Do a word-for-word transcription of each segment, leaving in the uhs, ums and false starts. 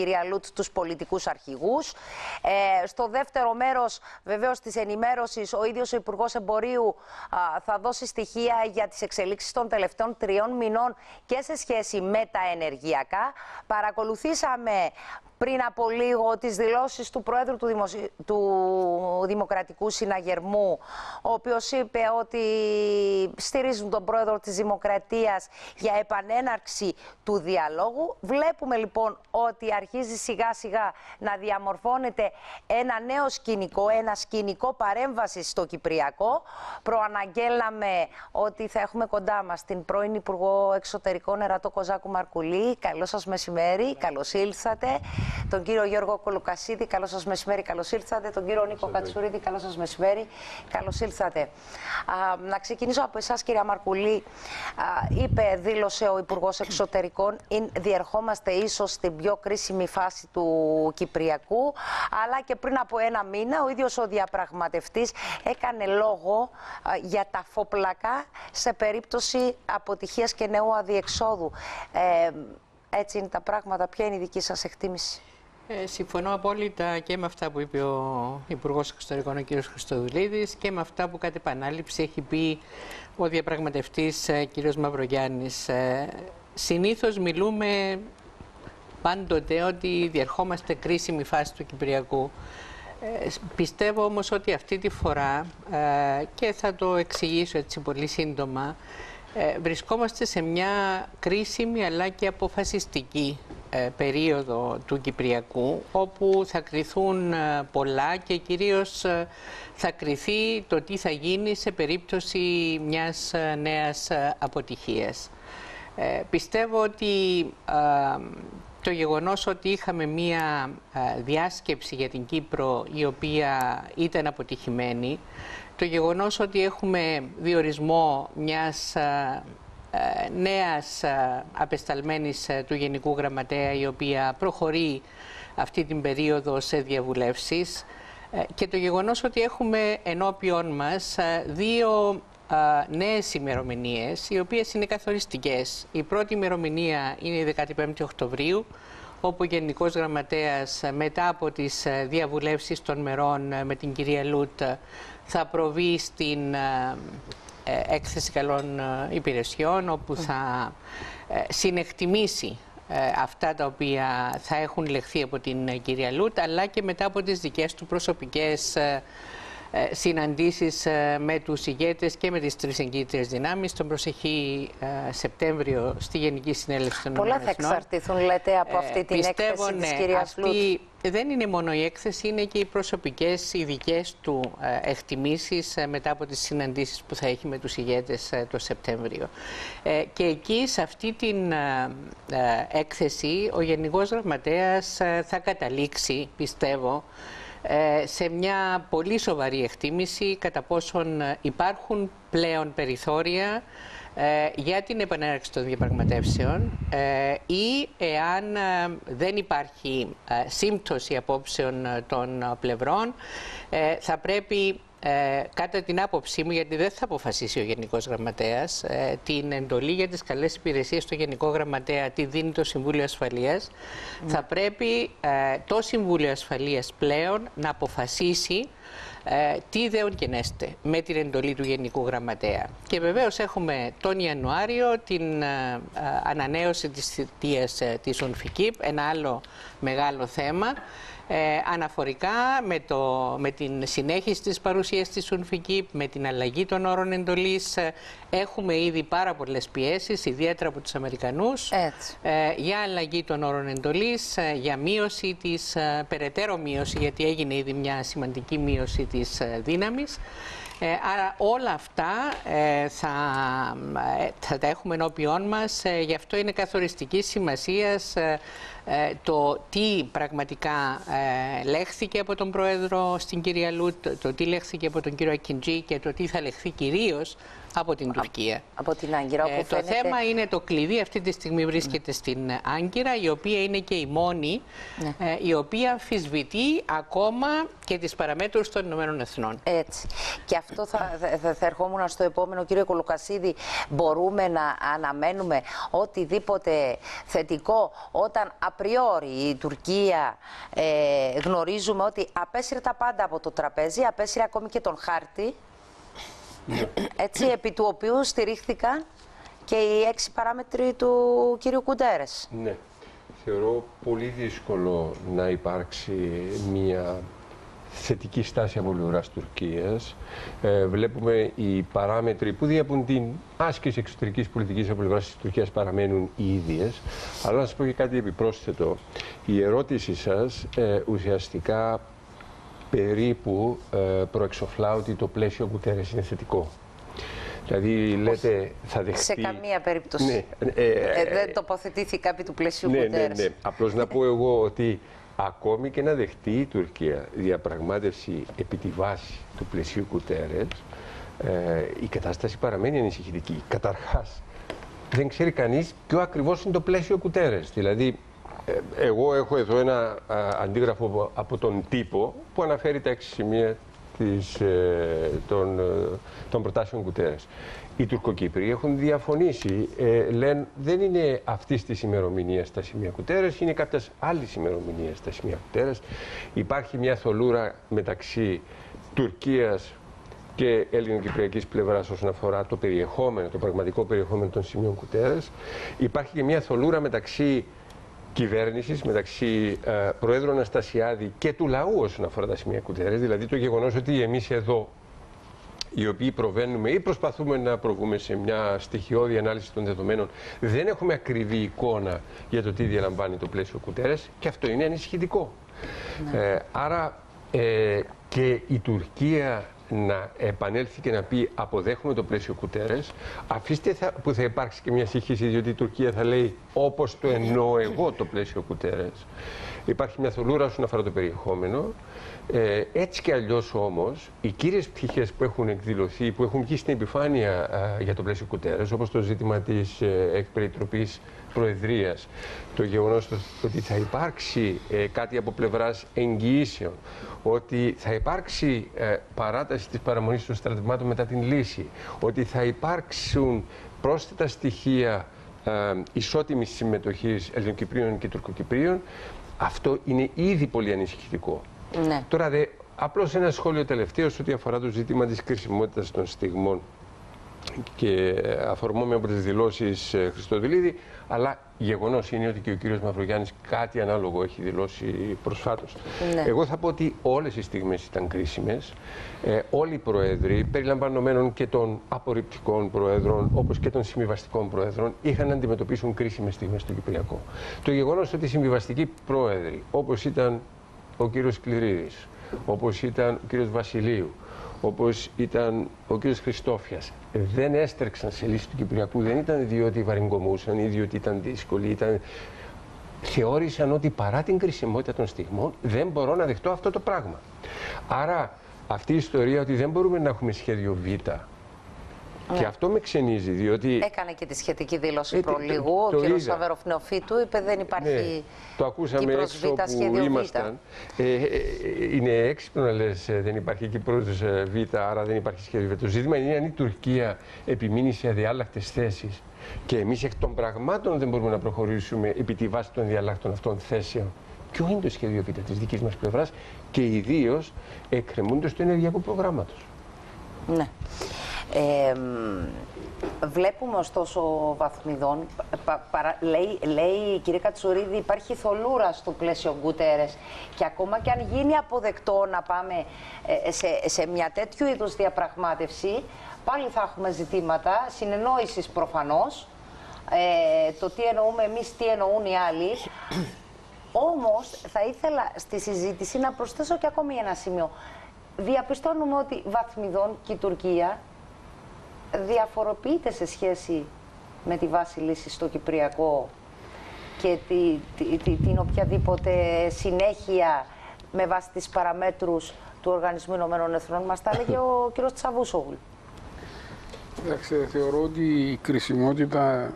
κυρία Λούτ, τους πολιτικούς αρχηγούς. Ε, στο δεύτερο μέρος βεβαίως της ενημέρωσης, ο ίδιος ο Υπουργός Εμπορίου α, θα δώσει στοιχεία για τις εξελίξεις των τελευταίων τριών μηνών και σε σχέση με τα ενεργειακά. Παρακολουθήσαμε πριν από λίγο τις δηλώσεις του Προέδρου του, Δημοσι... του Δημοκρατικού Συναγερμού, ο οποίος είπε ότι στηρίζουν τον Πρόεδρο της Δημοκρατίας για επανέναρξη του διαλόγου. Βλέπουμε λοιπόν ότι αρχίζει σιγά σιγά να διαμορφώνεται ένα νέο σκηνικό, ένα σκηνικό παρέμβασης στο Κυπριακό. Προαναγγέλαμε ότι θα έχουμε κοντά μας την πρώην Υπουργό Εξωτερικών Ερατώ Κοζάκου Μαρκουλή. Καλό σας μεσημέρι, καλώς ήλθατε. Τον κύριο Γιώργο Κουλουκασίδη, καλώς σας μεσημέρι, καλώς ήρθατε. Τον κύριο Νίκο Κατσουρίδη, καλώς σας μεσημέρι, καλώς ήρθατε. Α, να ξεκινήσω από εσάς, κυρία Μαρκουλή. Α, είπε, δήλωσε ο Υπουργός Εξωτερικών, διερχόμαστε ίσως στην πιο κρίσιμη φάση του Κυπριακού, αλλά και πριν από ένα μήνα ο ίδιος ο διαπραγματευτής έκανε λόγο α, για τα φοπλακά σε περίπτωση αποτυχίας και νέου αδιεξόδου. Ε, Έτσι είναι τα πράγματα. Ποια είναι η δική σας εκτίμηση? Ε, συμφωνώ απόλυτα και με αυτά που είπε ο Υπουργός Εξωτερικών, ο κ. Χριστοδουλίδης, και με αυτά που κατ' επανάληψη έχει πει ο διαπραγματευτής κ. Μαυρογιάννης. Ε, συνήθως μιλούμε πάντοτε ότι διερχόμαστε κρίσιμη φάση του Κυπριακού. Ε, πιστεύω όμως ότι αυτή τη φορά, ε, και θα το εξηγήσω έτσι πολύ σύντομα, Ε, βρισκόμαστε σε μια κρίσιμη αλλά και αποφασιστική ε, περίοδο του Κυπριακού, όπου θα κριθούν ε, πολλά και κυρίως ε, θα κριθεί το τι θα γίνει σε περίπτωση μιας ε, νέας ε, αποτυχίας. Ε, πιστεύω ότι ε, το γεγονός ότι είχαμε μια ε, διάσκεψη για την Κύπρο η οποία ήταν αποτυχημένη, το γεγονός ότι έχουμε διορισμό μιας νέας απεσταλμένης του Γενικού Γραμματέα, η οποία προχωρεί αυτή την περίοδο σε διαβουλεύσεις, και το γεγονός ότι έχουμε ενώπιον μας δύο νέες ημερομηνίες, οι οποίες είναι καθοριστικές. Η πρώτη ημερομηνία είναι η δεκαπέντε Οκτωβρίου, όπου ο Γενικός Γραμματέας, μετά από τις διαβουλεύσεις των μερών με την κυρία Λούτ, θα προβεί στην ε, έκθεση καλών υπηρεσιών, όπου θα ε, συνεκτιμήσει ε, αυτά τα οποία θα έχουν λεχθεί από την κυρία Λούτ, αλλά και μετά από τις δικές του προσωπικές ε, συναντήσεις ε, με τους ηγέτες και με τις τρεις εγκύτριες δυνάμεις τον προσεχή ε, Σεπτέμβριο στη Γενική Συνέλευση των Ηνωμένων Εθνών. Πολλά θα εξαρτηθούν, λέτε, από αυτή ε, την πιστεύω, έκθεση, ναι, της κυρίας Λούτ. Αυτή... Δεν είναι μόνο η έκθεση, είναι και οι προσωπικές, οι δικές του ε, εκτιμήσεις ε, μετά από τις συναντήσεις που θα έχει με τους ηγέτες ε, το Σεπτέμβριο. Ε, και εκεί, σε αυτή την ε, ε, έκθεση, ο Γενικός Γραμματέας ε, θα καταλήξει, πιστεύω, ε, σε μια πολύ σοβαρή εκτίμηση κατά πόσον υπάρχουν πλέον περιθώρια Ε, για την επανέναρξη των διαπραγματεύσεων ε, ή εάν ε, δεν υπάρχει ε, σύμπτωση απόψεων ε, των ε, πλευρών, ε, θα πρέπει ε, κατά την άποψή μου, γιατί δεν θα αποφασίσει ο Γενικός Γραμματέας, ε, την εντολή για τις καλές υπηρεσίες στο Γενικό Γραμματέα τη δίνει το Συμβούλιο Ασφαλείας, mm. θα πρέπει ε, το Συμβούλιο Ασφαλείας πλέον να αποφασίσει Ε, τι δέον γενέστε με την εντολή του Γενικού Γραμματέα. Και βεβαίως έχουμε τον Ιανουάριο την ε, ε, ανανέωση της θητείας ε, της ΟΥΝΦΙΚΥΠ, ένα άλλο μεγάλο θέμα, ε, αναφορικά με, το, με την συνέχιση της παρουσίας της ΟΥΝΦΙΚΥΠ, με την αλλαγή των όρων εντολής. Ε, έχουμε ήδη πάρα πολλές πιέσεις, ιδιαίτερα από τους Αμερικανούς, ε, για αλλαγή των όρων εντολής, ε, για μείωση της, ε, περαιτέρω μείωση, γιατί έγινε ήδη μια σημαντική μείωση της δύναμης. Ε, άρα όλα αυτά ε, θα, θα τα έχουμε ενώπιόν μας. Ε, γι' αυτό είναι καθοριστικής σημασίας ε, το τι πραγματικά ε, λέχθηκε από τον Πρόεδρο στην κυρία Λούτ, το τι λέχθηκε από τον κύριο Ακιντζή και το τι θα λεχθεί κυρίως από την Τουρκία. Από την Άγκυρα, όπου ε, το φαίνεται... θέμα είναι το κλειδί. Αυτή τη στιγμή βρίσκεται mm. στην Άγκυρα, η οποία είναι και η μόνη, mm. ε, η οποία αμφισβητεί ακόμα και τις παραμέτρους των Ηνωμένων Εθνών. Έτσι. Και αυτό θα, θα, θα ερχόμουν στο επόμενο, κύριε Κουλουκασίδη. Μπορούμε να αναμένουμε οτιδήποτε θετικό όταν απριόρι η Τουρκία ε, γνωρίζουμε ότι απέσυρε τα πάντα από το τραπέζι, απέσυρε ακόμη και τον χάρτη. Έτσι, επί του οποίου στηρίχθηκαν και οι έξι παράμετροι του κύριου Γκουτέρες. Ναι. Θεωρώ πολύ δύσκολο να υπάρξει μια θετική στάση από πλευράς Τουρκίας. Ε, βλέπουμε οι παράμετροι που διέπουν την άσκηση εξωτερικής πολιτικής από πλευράς της Τουρκίας παραμένουν οι ίδιες. Αλλά να σας πω και κάτι επιπρόσθετο. Η ερώτησή σας ε, ουσιαστικά... περίπου ε, προεξοφλά ότι το πλαίσιο Γκουτέρες είναι θετικό. Δηλαδή, λέτε, θα δεχτεί... Σε καμία περίπτωση. Ναι, ε, ε, ε, δεν τοποθετήθηκα επί του πλαισίου ναι, Γκουτέρες. Ναι, ναι. Απλώς να πω εγώ ότι ακόμη και να δεχτεί η Τουρκία διαπραγμάτευση επί τη βάση του πλαισίου Γκουτέρες, ε, η κατάσταση παραμένει ανησυχητική. Καταρχάς, δεν ξέρει κανείς ποιο ακριβώς είναι το πλαίσιο Γκουτέρες. Δηλαδή, εγώ έχω εδώ ένα αντίγραφο από τον τύπο που αναφέρει τα έξι σημεία της, των, των προτάσεων Γκουτέρες. Οι Τουρκοκύπροι έχουν διαφωνήσει, ε, λένε δεν είναι αυτή τη ημερομηνία τα σημεία Γκουτέρες, είναι κάποια άλλη ημερομηνία τα σημεία Γκουτέρες. Υπάρχει μια θολούρα μεταξύ Τουρκίας και ελληνοκυπριακής πλευράς όσον αφορά το περιεχόμενο, το πραγματικό περιεχόμενο των σημείων Γκουτέρες. Υπάρχει και μια θολούρα μεταξύ κυβέρνησης, μεταξύ ε, Προέδρου Αναστασιάδη και του λαού όσον αφορά τα σημεία Γκουτέρες, δηλαδή το γεγονός ότι εμείς εδώ οι οποίοι προβαίνουμε ή προσπαθούμε να προβούμε σε μια στοιχειώδη ανάλυση των δεδομένων δεν έχουμε ακριβή εικόνα για το τι διαλαμβάνει το πλαίσιο Γκουτέρες και αυτό είναι ανησυχητικό. Ναι. Ε, άρα ε, και η Τουρκία να επανέλθει και να πει αποδέχουμε το πλαίσιο Γκουτέρες, αφήστε θα, που θα υπάρξει και μια σύγχυση, διότι η Τουρκία θα λέει όπως το εννοώ εγώ το πλαίσιο Γκουτέρες. Υπάρχει μια θολούρα όσον αφορά το περιεχόμενο. Ε, έτσι και αλλιώς όμως, οι κύριες πτυχές που έχουν εκδηλωθεί, που έχουν βγει στην επιφάνεια α, για το πλαίσιο Γκουτέρες, όπως το ζήτημα της ε, εκπεριτροπής προεδρίας, το γεγονός ότι θα υπάρξει ε, κάτι από πλευράς εγγυήσεων, ότι θα υπάρξει ε, παράταση της παραμονής των στρατευμάτων μετά την λύση, ότι θα υπάρξουν πρόσθετα στοιχεία ε, ε, ισότιμης συμμετοχής Ελληνοκυπρίων και Τουρκοκυπρίων, αυτό είναι ήδη πολύ ανησυχητικό. Ναι. Τώρα, δε, απλώς ένα σχόλιο τελευταίο ό,τι αφορά το ζήτημα της κρισιμότητας των στιγμών και αφορμόμαι από τις δηλώσεις ε, Χριστοδουλίδη, αλλά γεγονός είναι ότι και ο κύριος Μαυρογιάννης κάτι ανάλογο έχει δηλώσει προσφάτως. Ναι. Εγώ θα πω ότι όλες οι στιγμές ήταν κρίσιμες, ε, όλοι οι προέδροι, περιλαμβανομένων και των απορριπτικών προέδρων, όπως και των συμβιβαστικών προέδρων, είχαν να αντιμετωπίσουν κρίσιμες στιγμές στο Κυπριακό. Το γεγονός ότι οι συμβιβαστικοί πρόεδροι, όπως ήταν ο κύριος Κληρίδης, όπως ήταν ο κύριος Βασιλείου, όπως ήταν ο κύριος Χριστόφιας, δεν έστρεξαν σε λύση του Κυπριακού, δεν ήταν διότι βαριγκομούσαν ή διότι ήταν δύσκολοι, ήταν... θεώρησαν ότι παρά την κρισιμότητα των στιγμών δεν μπορώ να δεχτώ αυτό το πράγμα. Άρα αυτή η ιστορία ότι δεν μπορούμε να έχουμε σχέδιο Β, και αυτό με ξενίζει, διότι... Έκανε και τη σχετική δήλωση ε, προλίγου, ο κύριος Αβέρωφ Νεοφύτου είπε δεν υπάρχει ναι, το ακούσαμε Κύπρος Β, σχέδιο ήμασταν. Β. Ε, ε, είναι έξυπνο να λες δεν υπάρχει Κύπρος Β, άρα δεν υπάρχει σχέδιο Β. Το ζήτημα είναι αν η Τουρκία επιμείνει σε αδιάλακτες θέσεις και εμείς εκ των πραγμάτων δεν μπορούμε να προχωρήσουμε επί τη βάση των αδιάλακτων αυτών θέσεων. Ποιο είναι το σχέδιο Β της δικής μας πλευράς και ιδίως εκκρεμούντος του ενεργειακού προγράμματος. Ναι. Ε, βλέπουμε ωστόσο βαθμιδών, πα, παρα, λέει, λέει η κυρία Κατσουρίδη, υπάρχει θολούρα στο πλαίσιο Γκουτέρες και ακόμα και αν γίνει αποδεκτό να πάμε ε, σε, σε μια τέτοιου είδους διαπραγμάτευση, πάλι θα έχουμε ζητήματα συνεννόησης προφανώς, ε, το τι εννοούμε εμείς, τι εννοούν οι άλλοι. Όμως θα ήθελα στη συζήτηση να προσθέσω και ακόμη ένα σημείο. Διαπιστώνουμε ότι βαθμιδών και η Τουρκία διαφοροποιείται σε σχέση με τη βάση λύση στο Κυπριακό και τη, τη, τη, την οποιαδήποτε συνέχεια με βάση τις παραμέτρους του Οργανισμού Ηνωμένων Εθνών, μας τα έλεγε ο κ. Τσαβούσογλου. Κοιτάξτε, θεωρώ ότι η κρισιμότητα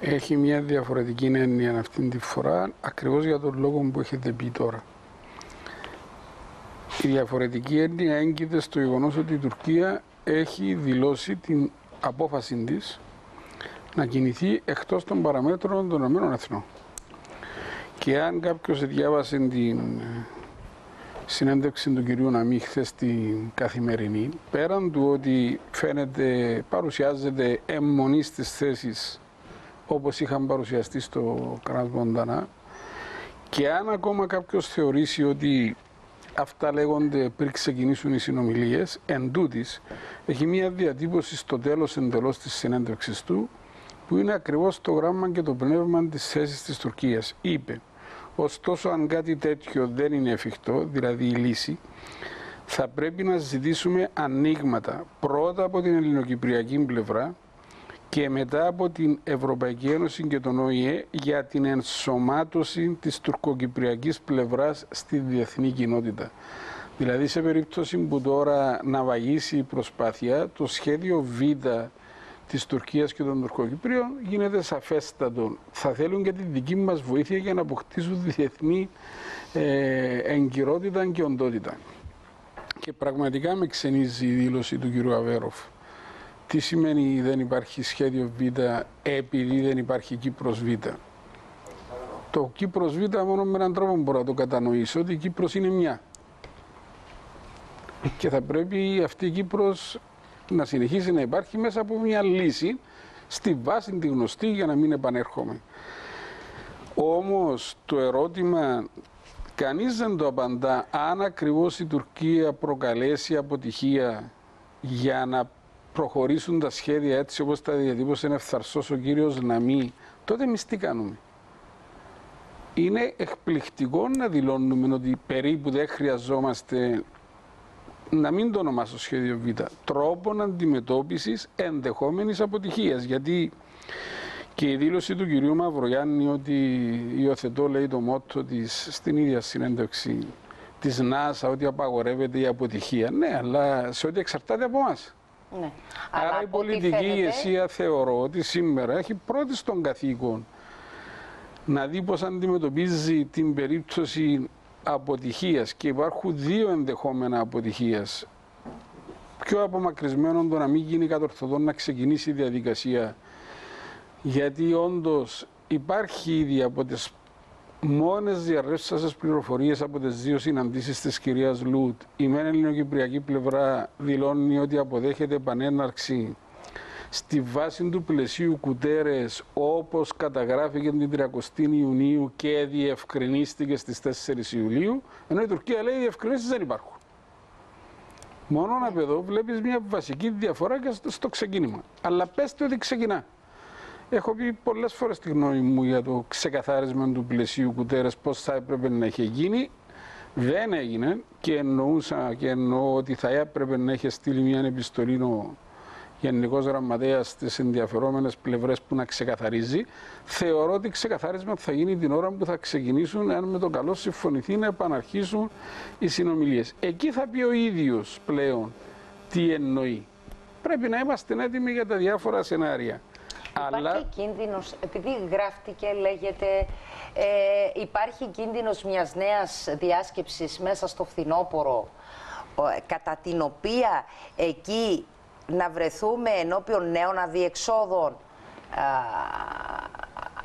έχει μια διαφορετική έννοια αυτήν τη φορά, ακριβώς για τον λόγο που έχετε πει τώρα. Η διαφορετική έννοια έγκυται στο γεγονός ότι η Τουρκία έχει δηλώσει την απόφαση της να κινηθεί εκτός των παραμέτρων των ΗΠΑ. Και αν κάποιος διάβασε την συνέντευξη του κυρίου Ναμί χθες στην Καθημερινή, πέραν του ότι φαίνεται, παρουσιάζεται εμμονή στις θέσεις όπως είχαν παρουσιαστεί στο κράτος Μοντανά, και αν ακόμα κάποιος θεωρήσει ότι αυτά λέγονται πριν ξεκινήσουν οι συνομιλίες, εν τούτης, έχει μία διατύπωση στο τέλος εντελώς της συνέντευξης του, που είναι ακριβώς το γράμμα και το πνεύμα της θέσης της Τουρκίας. Είπε, ωστόσο, αν κάτι τέτοιο δεν είναι εφικτό, δηλαδή η λύση, θα πρέπει να ζητήσουμε ανοίγματα, πρώτα από την ελληνοκυπριακή πλευρά και μετά από την Ευρωπαϊκή Ένωση και τον ΟΗΕ, για την ενσωμάτωση της τουρκοκυπριακής πλευράς στη διεθνή κοινότητα. Δηλαδή, σε περίπτωση που τώρα ναυαγήσει η προσπάθεια, το σχέδιο Β της Τουρκίας και των Τουρκοκυπρίων γίνεται σαφέστατο. Θα θέλουν και τη δική μας βοήθεια για να αποκτήσουν διεθνή ε, εγκυρότητα και οντότητα. Και πραγματικά με ξενίζει η δήλωση του κυρίου Αβέρωφ. Τι σημαίνει δεν υπάρχει σχέδιο Β επειδή δεν υπάρχει Κύπρος Β? Το Κύπρος Β μόνο με έναν τρόπο μπορώ να το κατανοήσω, ότι η Κύπρος είναι μια. Και θα πρέπει αυτή η Κύπρος να συνεχίσει να υπάρχει μέσα από μια λύση στη βάση τη γνωστή, για να μην επανέρχομαι. Όμως το ερώτημα κανείς δεν το απαντά, αν ακριβώς η Τουρκία προκαλέσει αποτυχία για να προχωρήσουν τα σχέδια έτσι όπως τα διατύπωσε ευθαρσός ο κύριος Ναμί, τότε εμείς τι κάνουμε? Είναι εκπληκτικό να δηλώνουμε ότι περίπου δεν χρειαζόμαστε, να μην το ονομάσω σχέδιο Β, τρόπον αντιμετώπισης ενδεχόμενης αποτυχίας. Γιατί και η δήλωση του κυρίου Μαυρογιάννη ότι υιοθετώ, λέει, το μότο της στην ίδια συνέντευξη της ΝΑΣΑ, ότι απαγορεύεται η αποτυχία. Ναι, αλλά σε ό,τι εξαρτάται από εμάς. Ναι. Άρα αλλά η πολιτική φέρετε... ηγεσία θεωρώ ότι σήμερα έχει πρώτη στον καθήκον να δει πώς αντιμετωπίζει την περίπτωση αποτυχίας, και υπάρχουν δύο ενδεχόμενα αποτυχίας. Πιο απομακρυσμένο το να μην γίνει κατορθωτό να ξεκινήσει η διαδικασία, γιατί όντως υπάρχει ήδη από τις μόνες διαρρεύσεις πληροφορίες από τις δύο συναντήσεις της κυρίας Λούτ. Η μεν ελληνοκυπριακή πλευρά δηλώνει ότι αποδέχεται επανέναρξη στη βάση του πλαισίου Γκουτέρες, όπως καταγράφηκε την τριάντα Ιουνίου και διευκρινίστηκε στις τέσσερις Ιουλίου, ενώ η Τουρκία λέει οι διευκρινίσεις δεν υπάρχουν. Μόνο να εδώ βλέπεις μια βασική διαφορά και στο ξεκίνημα. Αλλά πέστε ότι ξεκινά. Έχω πει πολλές φορές τη γνώμη μου για το ξεκαθάρισμα του πλαισίου Γκουτέρες, πώς θα έπρεπε να είχε γίνει. Δεν έγινε, και εννοούσα και εννοώ ότι θα έπρεπε να είχε στείλει μια επιστολή Γενικός Γραμματέας στις ενδιαφερόμενες πλευρές που να ξεκαθαρίζει. Θεωρώ ότι ξεκαθάρισμα θα γίνει την ώρα που θα ξεκινήσουν, αν με το καλό συμφωνηθεί, να επαναρχίσουν οι συνομιλίες. Εκεί θα πει ο ίδιος πλέον τι εννοεί. Πρέπει να είμαστε έτοιμοι για τα διάφορα σενάρια. Υπάρχει Αλλά... κίνδυνος, επειδή γράφτηκε, λέγεται, ε, υπάρχει κίνδυνος μιας νέας διάσκεψης μέσα στο φθινόπωρο, κατά την οποία εκεί να βρεθούμε ενώπιον νέων αδιεξόδων,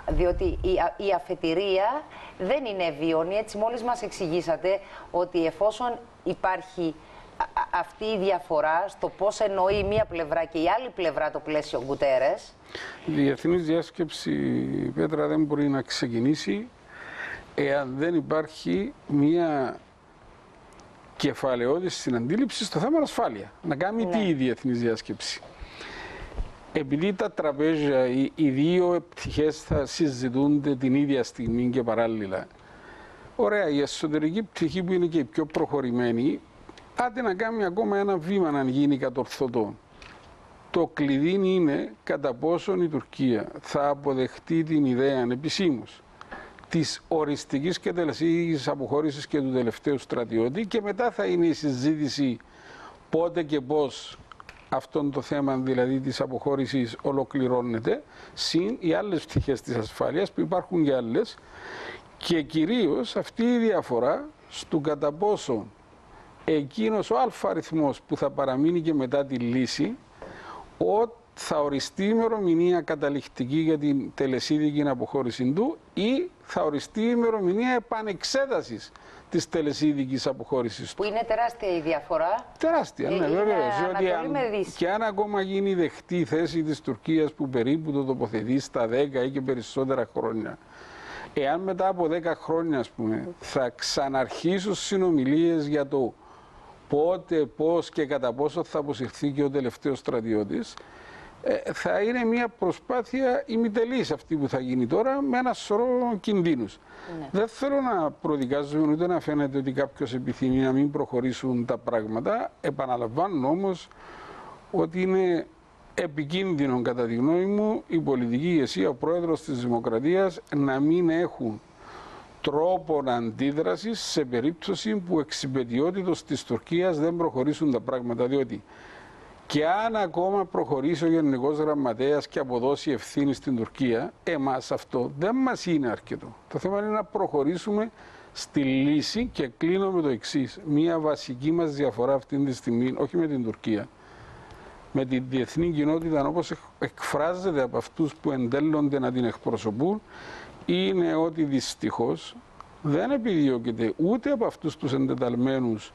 διότι η αφετηρία δεν είναι βίωνη. Έτσι μόλις μας εξηγήσατε ότι εφόσον υπάρχει αυτή η διαφορά στο πώς εννοεί μία πλευρά και η άλλη πλευρά το πλαίσιο Γκουτέρες, η διεθνής διάσκεψη, Πέτρα, δεν μπορεί να ξεκινήσει εάν δεν υπάρχει μία κεφαλαιότητας στην αντίληψη στο θέμα ασφάλεια. Να κάνει, ναι, τι η διεθνής διάσκεψη? Επειδή τα τραπέζια, οι, οι δύο πτυχές θα συζητούνται την ίδια στιγμή και παράλληλα. Ωραία, η εσωτερική πτυχή που είναι και η πιο προχωρημένη, άντε να κάνει ακόμα ένα βήμα να γίνει κατορθωτό. Το κλειδί είναι κατά πόσον η Τουρκία θα αποδεχτεί την ιδέα ανεπισήμως της οριστικής και τελεσίγης αποχώρησης και του τελευταίου στρατιώτη, και μετά θα είναι η συζήτηση πότε και πώς αυτό το θέμα δηλαδή της αποχώρησης ολοκληρώνεται, συν οι άλλες πτυχές της ασφάλειας που υπάρχουν και άλλες, και κυρίως αυτή η διαφορά στο κατά πόσο εκείνος ο αλφαριθμός που θα παραμείνει και μετά τη λύση θα οριστεί η ημερομηνία καταληκτική για την τελεσίδικη αποχώρηση του ή θα οριστεί η ημερομηνία επανεξέτασης της τελεσίδικης αποχώρησης του. Που είναι τεράστια η διαφορά. Τεράστια, ναι, βέβαια. Και αν ακόμα γίνει δεχτή η θέση της Τουρκίας που περίπου το τοποθετεί στα δέκα ή και περισσότερα χρόνια, εάν μετά από δέκα χρόνια, ας πούμε, θα ξαναρχίσουν συνομιλίες για το πότε, πώς και κατά πόσο θα αποσυρθεί και ο τελευταίος στρατιώτης, θα είναι μια προσπάθεια ημιτελής αυτή που θα γίνει τώρα με ένα σωρό κινδύνους. Ναι. Δεν θέλω να προδικάζουμε ούτε να φαίνεται ότι κάποιος επιθυμεί να μην προχωρήσουν τα πράγματα. Επαναλαμβάνω όμως ότι είναι επικίνδυνο κατά τη γνώμη μου η πολιτική ηγεσία, ο πρόεδρος της Δημοκρατίας να μην έχουν τρόπον αντίδρασης σε περίπτωση που εξυπαιτιότητος της Τουρκίας δεν προχωρήσουν τα πράγματα, διότι και αν ακόμα προχωρήσει ο Γενικός Γραμματέας και αποδώσει ευθύνη στην Τουρκία, εμάς αυτό δεν μας είναι αρκετό. Το θέμα είναι να προχωρήσουμε στη λύση και κλείνω με το εξής. Μία βασική μας διαφορά αυτή τη στιγμή, όχι με την Τουρκία, με την διεθνή κοινότητα όπως εκφράζεται από αυτούς που εντέλλονται να την εκπροσωπούν, είναι ότι δυστυχώς δεν επιδιώκεται ούτε από αυτούς τους εντεταλμένους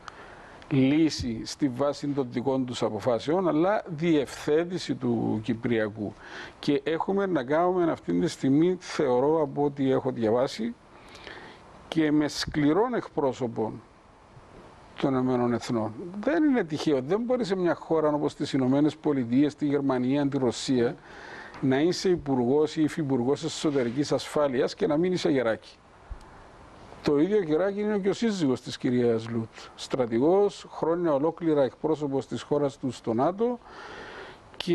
λύση στη βάση των δικών τους αποφάσεων, αλλά διευθέτηση του Κυπριακού. Και έχουμε να κάνουμε αυτή τη στιγμή, θεωρώ από ό,τι έχω διαβάσει, και με σκληρών εκπρόσωπων των Ηνωμένων Εθνών. Δεν είναι τυχαίο. Δεν μπορεί σε μια χώρα όπως τις Ηνωμένες Πολιτείες, τη Γερμανία, τη Ρωσία, να είσαι υπουργός ή υφυπουργός εσωτερικής ασφάλειας και να μην είσαι γεράκι. Το ίδιο γεράκι είναι και ο σύζυγος της κυρίας Λούτ. Στρατηγός, χρόνια ολόκληρα εκπρόσωπος της χώρας του στο ΝΑΤΟ και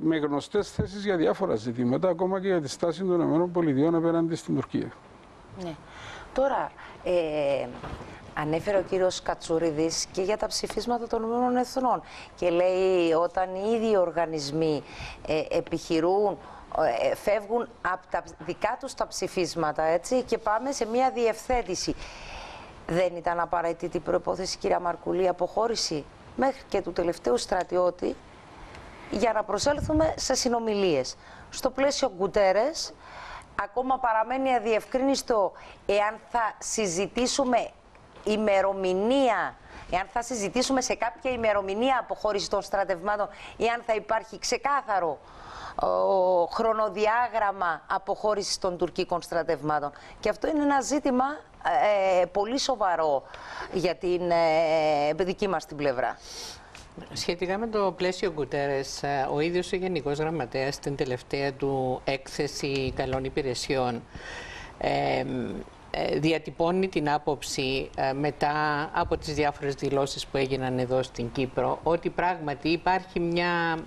με γνωστές θέσεις για διάφορα ζητήματα, ακόμα και για τη στάση των ΗΠΑ απέναντι στην Τουρκία. Ναι. Τώρα, ε, ανέφερε ο κύριος Κατσουρίδης και για τα ψηφίσματα των ΗΠΑ και λέει όταν οι ίδιοι οργανισμοί ε, επιχειρούν φεύγουν από τα δικά τους τα ψηφίσματα, έτσι, και πάμε σε μια διευθέτηση. Δεν ήταν απαραίτητη η προϋπόθεση, κυρία Μαρκουλή, αποχώρηση μέχρι και του τελευταίου στρατιώτη για να προσέλθουμε σε συνομιλίες. Στο πλαίσιο Γκουτέρες ακόμα παραμένει αδιευκρίνιστο εάν θα συζητήσουμε ημερομηνία, εάν θα συζητήσουμε σε κάποια ημερομηνία αποχώρηση των στρατευμάτων ή αν θα υπάρχει ξεκάθαρο ο χρονοδιάγραμμα αποχώρησης των τουρκικών στρατευμάτων. Και αυτό είναι ένα ζήτημα ε, πολύ σοβαρό για την ε, δική μας την πλευρά. Σχετικά με το πλαίσιο Γκουτέρες, ο ίδιος ο Γενικός Γραμματέας στην τελευταία του έκθεση καλών υπηρεσιών ε, διατυπώνει την άποψη μετά από τις διάφορες δηλώσεις που έγιναν εδώ στην Κύπρο ότι πράγματι υπάρχει μια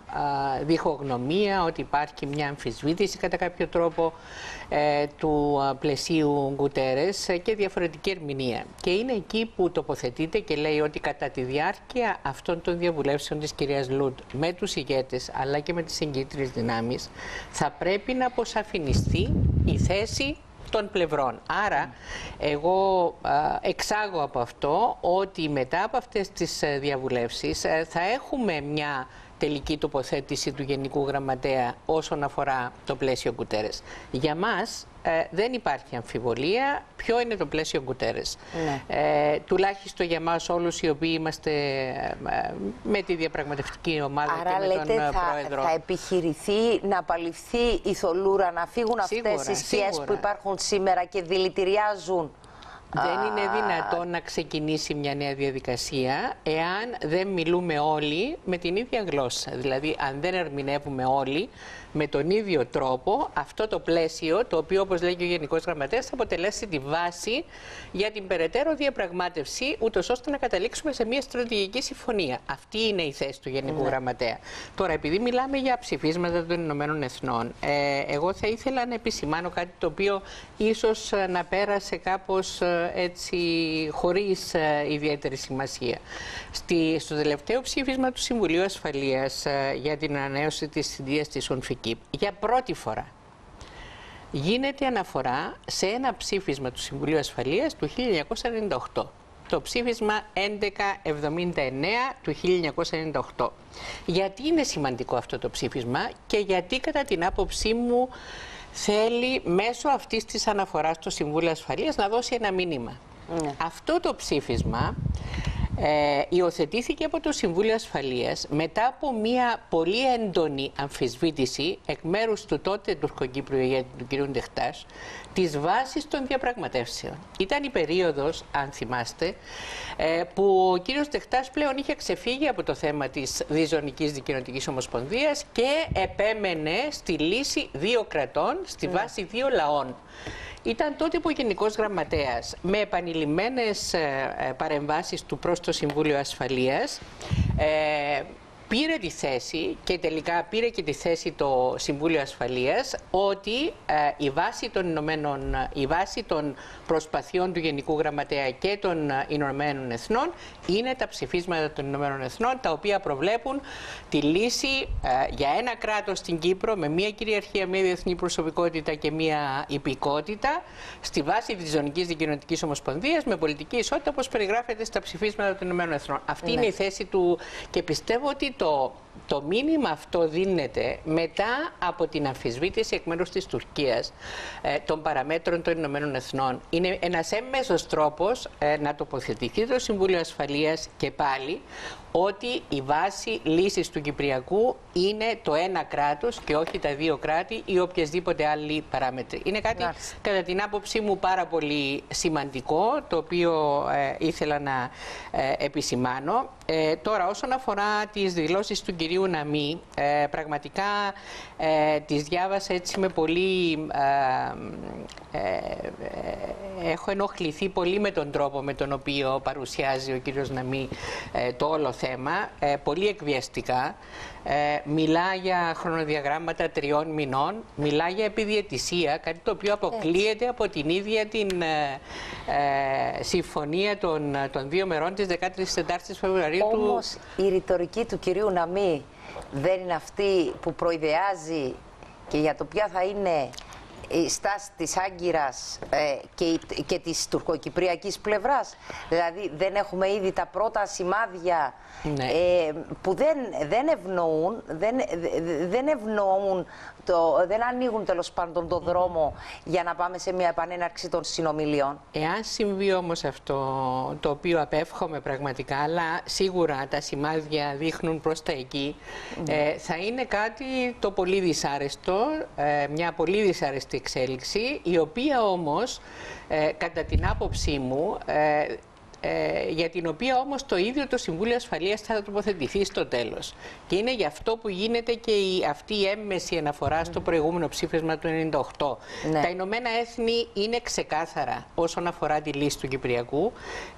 διχογνωμία, ότι υπάρχει μια αμφισβήτηση κατά κάποιο τρόπο του πλαισίου Γκουτέρες και διαφορετική ερμηνεία. Και είναι εκεί που τοποθετείται και λέει ότι κατά τη διάρκεια αυτών των διαβουλεύσεων της κυρίας Λούτ με τους ηγέτες αλλά και με τις εγκύτριες δυνάμεις θα πρέπει να αποσαφινιστεί η θέση των πλευρών. Άρα, εγώ α, εξάγω από αυτό ότι μετά από αυτές τις διαβουλεύσεις θα έχουμε μια τελική τοποθέτηση του Γενικού Γραμματέα όσον αφορά το πλαίσιο Γκουτέρες. Για μας ε, δεν υπάρχει αμφιβολία ποιο είναι το πλαίσιο Γκουτέρες. Ναι. Ε, τουλάχιστον για μας όλους οι οποίοι είμαστε ε, με τη διαπραγματευτική ομάδα. Άρα, και με λέτε, τον θα, Πρόεδρο. Θα επιχειρηθεί να απαλληφθεί η θολούρα, να φύγουν σίγουρα, αυτές οι σχέσεις που υπάρχουν σήμερα και δηλητηριάζουν. Δεν είναι δυνατόν να ξεκινήσει μια νέα διαδικασία εάν δεν μιλούμε όλοι με την ίδια γλώσσα. Δηλαδή, αν δεν ερμηνεύουμε όλοι με τον ίδιο τρόπο αυτό το πλαίσιο, το οποίο, όπως λέει και ο Γενικός Γραμματέας, θα αποτελέσει τη βάση για την περαιτέρω διαπραγμάτευση, ούτως ώστε να καταλήξουμε σε μια στρατηγική συμφωνία. Αυτή είναι η θέση του Γενικού ναι. Γραμματέα. Τώρα, επειδή μιλάμε για ψηφίσματα των Ηνωμένων Εθνών, ε, εγώ θα ήθελα να επισημάνω κάτι το οποίο ίσως να πέρασε κάπως έτσι χωρίς ε, ιδιαίτερη σημασία. Στη, στο τελευταίο ψήφισμα του Συμβουλίου Ασφαλείας ε, για την ανανέωση της συνθήκης της ΟΥΝΦΙΚΥΠ, για πρώτη φορά γίνεται αναφορά σε ένα ψήφισμα του Συμβουλίου Ασφαλείας του χίλια εννιακόσια ενενήντα οκτώ. Το ψήφισμα χίλια εκατόν εβδομήντα εννέα του χίλια εννιακόσια ενενήντα οκτώ. Γιατί είναι σημαντικό αυτό το ψήφισμα και γιατί κατά την άποψή μου θέλει μέσω αυτής της αναφοράς στο Συμβούλιο Ασφαλείας να δώσει ένα μήνυμα. Ναι. Αυτό το ψήφισμα ε, υιοθετήθηκε από το Συμβούλιο Ασφαλείας μετά από μια πολύ έντονη αμφισβήτηση εκ μέρους του τότε τουρκοκύπριου ηγέτη του κ. Ντεχτάς της βάσης των διαπραγματεύσεων. Ήταν η περίοδος, αν θυμάστε, ε, που ο κ. Ντεχτάς πλέον είχε ξεφύγει από το θέμα της διζωνικής δικοινοτικής ομοσπονδίας και επέμενε στη λύση δύο κρατών, στη βάση δύο λαών. Ήταν τότε που ο Γενικός Γραμματέας, με επανειλημμένες ε, παρεμβάσεις του προς το Συμβούλιο Ασφαλείας, ε, πήρε τη θέση και τελικά πήρε και τη θέση το Συμβούλιο Ασφαλείας ότι ε, η, βάση των Ηνωμένων, η βάση των προσπαθειών του Γενικού Γραμματέα και των Ηνωμένων Εθνών είναι τα ψηφίσματα των Ηνωμένων Εθνών, τα οποία προβλέπουν τη λύση ε, για ένα κράτος στην Κύπρο με μια κυριαρχία, μια διεθνή προσωπικότητα και μια υπηκότητα στη βάση της Ζωνικής Δικοινοτικής Ομοσπονδίας με πολιτική ισότητα όπως περιγράφεται στα ψηφίσματα των Ηνωμένων Εθνών. Αυτή ναι. είναι η θέση του και πιστεύω ότι Το, το μήνυμα αυτό δίνεται μετά από την αμφισβήτηση εκ μέρους της Τουρκίας ε, των παραμέτρων των Ηνωμένων Εθνών. Είναι ένας έμμεσος τρόπος ε, να τοποθετηθεί το Συμβούλιο Ασφαλείας και πάλι ότι η βάση λύσης του Κυπριακού είναι το ένα κράτος και όχι τα δύο κράτη ή οποιασδήποτε άλλοι παράμετροι. Είναι κάτι, Άξι. κατά την άποψή μου, πάρα πολύ σημαντικό, το οποίο ε, ήθελα να ε, επισημάνω. Ε, τώρα, όσον αφορά τις δηλώσεις του κυρίου Ναμί, ε, πραγματικά ε, τις διάβασα έτσι με πολύ... Ε, ε, έχω ενοχληθεί πολύ με τον τρόπο με τον οποίο παρουσιάζει ο κύριος Ναμί ε, το όλο θέμα, ε, πολύ εκβιαστικά. Ε, μιλά για χρονοδιαγράμματα τριών μηνών, μιλά για επιδιαιτησία, κάτι το οποίο αποκλείεται Έτσι. από την ίδια την ε, ε, συμφωνία των, των δύο μερών της δεκατέσσερις Φεβρουαρίου. Όμως του... η ρητορική του κυρίου Ναμί δεν είναι αυτή που προειδεάζει και για το ποια θα είναι η στάση της Άγκυρας ε, και, και της τουρκοκυπριακής πλευράς. Δηλαδή δεν έχουμε ήδη τα πρώτα σημάδια ναι. ε, που δεν, δεν ευνοούν, δεν, δεν ευνοούν το, δεν ανοίγουν τέλος πάντων τον δρόμο mm. για να πάμε σε μια επανέναρξη των συνομιλιών. Εάν συμβεί όμως αυτό, το οποίο απεύχομαι πραγματικά, αλλά σίγουρα τα σημάδια δείχνουν προς τα εκεί, mm. ε, θα είναι κάτι το πολύ δυσάρεστο, ε, μια πολύ δυσάρεστη εξέλιξη, η οποία όμως ε, κατά την άποψή μου ε, ε, για την οποία όμως το ίδιο το Συμβούλιο Ασφαλείας θα τοποθετηθεί στο τέλος. Και είναι γι' αυτό που γίνεται και η, αυτή η έμμεση αναφορά στο προηγούμενο ψήφισμα του χίλια εννιακόσια ενενήντα οκτώ. Ναι. Τα Ηνωμένα Έθνη είναι ξεκάθαρα όσον αφορά τη λύση του Κυπριακού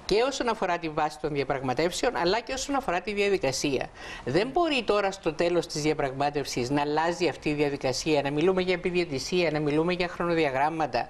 και όσον αφορά τη βάση των διαπραγματεύσεων, αλλά και όσον αφορά τη διαδικασία. Δεν μπορεί τώρα στο τέλος της διαπραγμάτευσης να αλλάζει αυτή η διαδικασία, να μιλούμε για επιδιαιτησία, να μιλούμε για χρονοδιαγράμματα.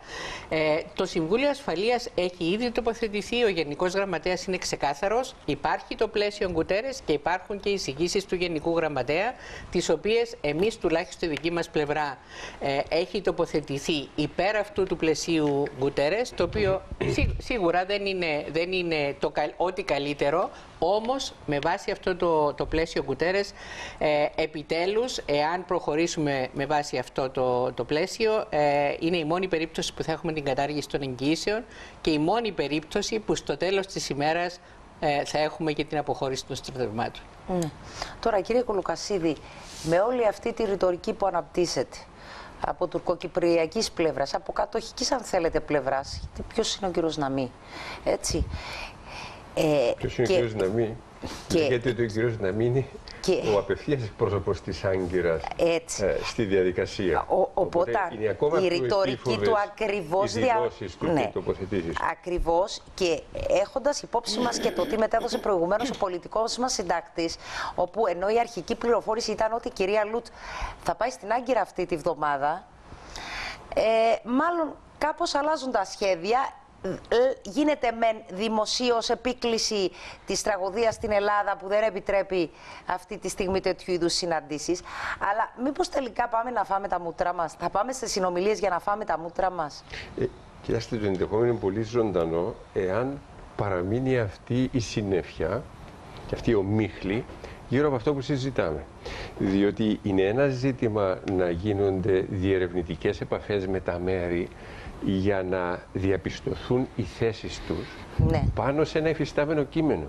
Ε, το Συμβούλιο Ασφαλείας έχει ήδη τοποθετηθεί, ο Γενικός Γραμματέας είναι ξεκάθαρος, υπάρχει το πλαίσιο Γκουτέρες και υπάρχουν και οι εισηγήσεις του Γενικού Γραμματέα, τις οποίες εμείς τουλάχιστον η δική μας πλευρά ε, έχει τοποθετηθεί υπέρ αυτού του πλαισίου Γκουτέρες, το οποίο σί, σίγουρα δεν είναι, δεν είναι Είναι το, ό,τι καλύτερο, όμως με βάση αυτό το, το πλαίσιο Γκουτέρες, ε, επιτέλους, εάν προχωρήσουμε με βάση αυτό το, το πλαίσιο, ε, είναι η μόνη περίπτωση που θα έχουμε την κατάργηση των εγγυήσεων και η μόνη περίπτωση που στο τέλος της ημέρας ε, θα έχουμε και την αποχώρηση των στρατευμάτων. Ναι. Τώρα, κύριε Κουλουκασίδη, με όλη αυτή τη ρητορική που αναπτύσσεται, από τουρκοκυπριακής πλευράς, από κατοχικής αν θέλετε πλευράς, ποιος είναι ο κύριος Ναμί, έτσι. Ε, ποιος και... είναι ο κύριος Ναμί, και... γιατί ο κύριος Ναμί είναι και... ο απευθείας εκπρόσωπος της Άγκυρας ε, στη διαδικασία. Ο, ο, οπότε οπότε η ρητορική του ακριβώς δηλώσεις δια... του ναι. και τοποθετήσεις. Ακριβώς, και έχοντας υπόψη μας και το τι μετέδωσε προηγουμένως ο πολιτικός μας συντάκτης, όπου ενώ η αρχική πληροφόρηση ήταν ότι η κυρία Λούτ θα πάει στην Άγκυρα αυτή τη βδομάδα, ε, μάλλον κάπως αλλάζουν τα σχέδια. γίνεται μεν δημοσίως επίκληση της τραγωδίας στην Ελλάδα που δεν επιτρέπει αυτή τη στιγμή τέτοιου είδους συναντήσεις, αλλά μήπως τελικά πάμε να φάμε τα μούτρα μας, θα πάμε σε συνομιλίες για να φάμε τα μούτρα μας. Ε, κοιτάξτε, το ενδεχόμενο είναι πολύ ζωντανό εάν παραμείνει αυτή η συννεφιά και αυτή η ομίχλη γύρω από αυτό που συζητάμε. Διότι είναι ένα ζήτημα να γίνονται διερευνητικές επαφές με τα μέρη για να διαπιστωθούν οι θέσεις τους, ναι, πάνω σε ένα υφιστάμενο κείμενο.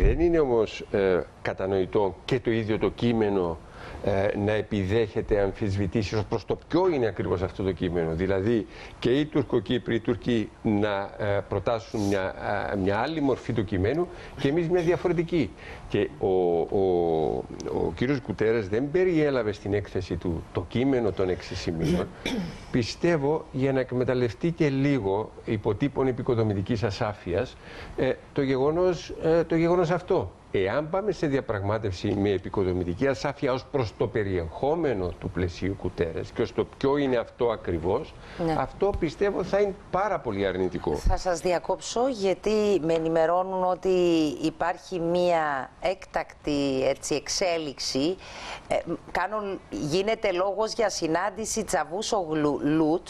Δεν είναι όμως ε, κατανοητό και το ίδιο το κείμενο ε, να επιδέχεται αμφισβητήσεις προς το ποιο είναι ακριβώς αυτό το κείμενο. Δηλαδή και οι Τουρκοκύπροι, οι Τουρκοί να ε, προτάσουν μια, ε, μια άλλη μορφή του κειμένου και εμείς μια διαφορετική. Και ο, ο, ο κύριος Γκουτέρες δεν περιέλαβε στην έκθεση του το κείμενο των έξι σημείων, πιστεύω για να εκμεταλλευτεί και λίγο υποτύπων επικοδομητικής ασάφειας ε, το, γεγονός, ε, το γεγονός αυτό. Εάν πάμε σε διαπραγμάτευση με επικοδομητική ασάφεια ως προς το περιεχόμενο του πλαισίου Γκουτέρες και ως το ποιο είναι αυτό ακριβώς, ναι, αυτό πιστεύω θα είναι πάρα πολύ αρνητικό. Θα σας διακόψω γιατί με ενημερώνουν ότι υπάρχει μία έκτακτη, έτσι, εξέλιξη. Ε, κάνω, γίνεται λόγος για συνάντηση Τσαβούσογλου Λούτ.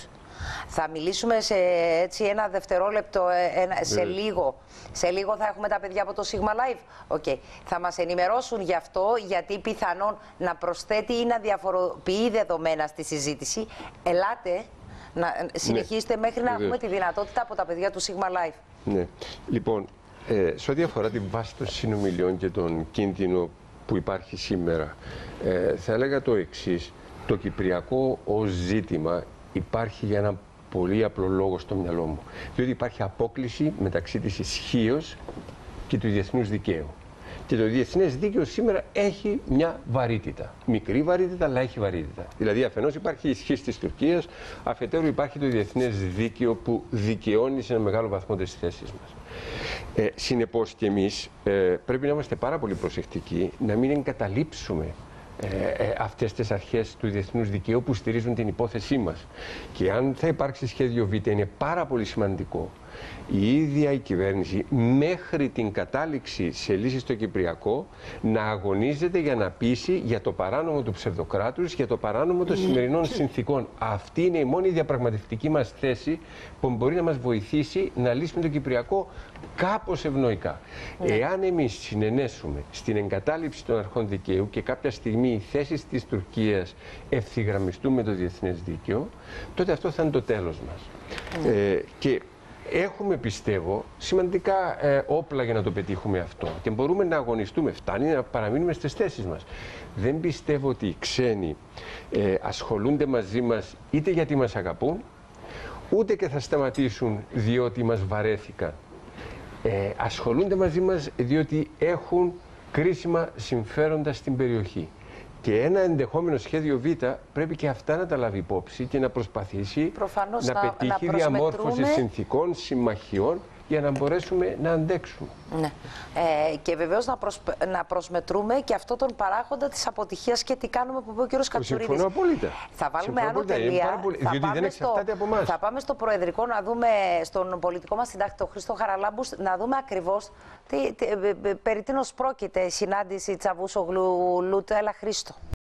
Θα μιλήσουμε σε έτσι ένα δευτερόλεπτο, ένα, σε, λίγο, σε λίγο θα έχουμε τα παιδιά από το Sigma Live. Okay. Θα μας ενημερώσουν γι' αυτό, γιατί πιθανόν να προσθέτει ή να διαφοροποιεί δεδομένα στη συζήτηση. Ελάτε να συνεχίσετε, ναι, μέχρι να έχουμε τη δυνατότητα από τα παιδιά του Sigma Live. Ναι. Λοιπόν, ε, σε ό,τι αφορά την βάση των συνομιλιών και τον κίνδυνο που υπάρχει σήμερα, ε, θα έλεγα το εξής, το κυπριακό ως ζήτημα υπάρχει για έναν πολύ απλό λόγο στο μυαλό μου. Διότι υπάρχει απόκλιση μεταξύ της ισχύως και του διεθνούς δικαίου. Και το διεθνές δίκαιο σήμερα έχει μια βαρύτητα. Μικρή βαρύτητα, αλλά έχει βαρύτητα. Δηλαδή, αφενός υπάρχει η ισχύς της Τουρκίας, αφετέρου υπάρχει το διεθνές δίκαιο που δικαιώνει σε ένα μεγάλο βαθμό τις θέσεις μας. Ε, συνεπώς και εμείς ε, πρέπει να είμαστε πάρα πολύ προσεκτικοί, να μην εγκαταλείψουμε Ε, ε, αυτές τις αρχές του διεθνούς δικαίου που στηρίζουν την υπόθεσή μας. Και αν θα υπάρξει σχέδιο Β, είναι πάρα πολύ σημαντικό η ίδια η κυβέρνηση μέχρι την κατάληξη σε λύση στο Κυπριακό να αγωνίζεται για να πείσει για το παράνομο του ψευδοκράτους, για το παράνομο των σημερινών συνθήκων. Αυτή είναι η μόνη διαπραγματευτική μας θέση που μπορεί να μας βοηθήσει να λύσουμε το Κυπριακό κάπως ευνοϊκά. Ναι. Εάν εμείς συνενέσουμε στην εγκατάλειψη των αρχών δικαίου και κάποια στιγμή οι θέσεις της Τουρκίας ευθυγραμμιστούν με το διεθνές δίκαιο, τότε αυτό θα είναι το τέλος μας. Ναι. Ε, και έχουμε, πιστεύω, σημαντικά ε, όπλα για να το πετύχουμε αυτό και μπορούμε να αγωνιστούμε, φτάνει να παραμείνουμε στις θέσεις μας. Δεν πιστεύω ότι οι ξένοι ε, ασχολούνται μαζί μας είτε γιατί μας αγαπούν, ούτε και θα σταματήσουν διότι μας βαρέθηκαν. Ε, ασχολούνται μαζί μας διότι έχουν κρίσιμα συμφέροντα στην περιοχή. Και ένα ενδεχόμενο σχέδιο Β πρέπει και αυτά να τα λάβει υπόψη και να προσπαθήσει προφανώς να, να πετύχει να διαμόρφωση συνθήκων, συμμαχιών για να μπορέσουμε να αντέξουμε. Ναι. Ε, και βεβαίως να, προσπε... να προσμετρούμε και αυτό τον παράγοντα της αποτυχίας και τι κάνουμε που είπε ο κύριος Κατσουρίδης. Συμφωνώ απόλυτα. Θα βάλουμε άνω τελεία. Πολύ... Διότι δεν εξαρτάται από εμάς. Θα πάμε στο προεδρικό να δούμε, στον πολιτικό μας συντάκτη, τον Χρήστο Χαραλάμπου, να δούμε ακριβώς τι, τι, περί τίνος πρόκειται η συνάντηση Τσαβούσογλου Λούτ. Έλα, Χρήστο.